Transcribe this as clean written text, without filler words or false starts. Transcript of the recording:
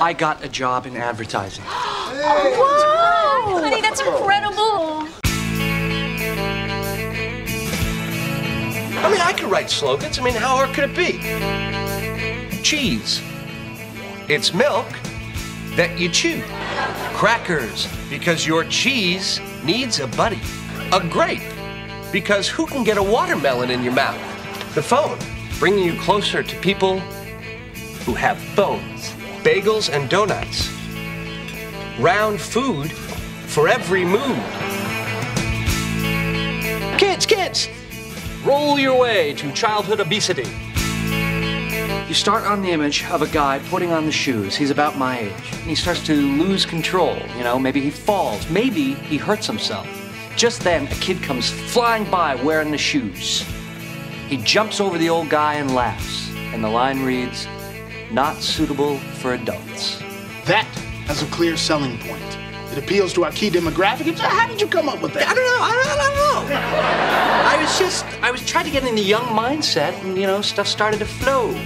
I got a job in advertising. Hey. Oh, wow! Honey, that's incredible. I mean, I could write slogans. I mean, how hard could it be? Cheese. It's milk that you chew. Crackers, because your cheese needs a buddy. A grape, because who can get a watermelon in your mouth? The phone, bringing you closer to people who have bones. Bagels and donuts. Round food for every mood. Kids, kids, roll your way to childhood obesity. You start on the image of a guy putting on the shoes. He's about my age. And he starts to lose control. You know, maybe he falls. Maybe he hurts himself. Just then, a kid comes flying by wearing the shoes. He jumps over the old guy and laughs. And the line reads, "Not suitable for adults." That has a clear selling point. It appeals to our key demographic. How did you come up with that? I don't know. I don't know. I was trying to get in the young mindset, and, you know, stuff started to flow.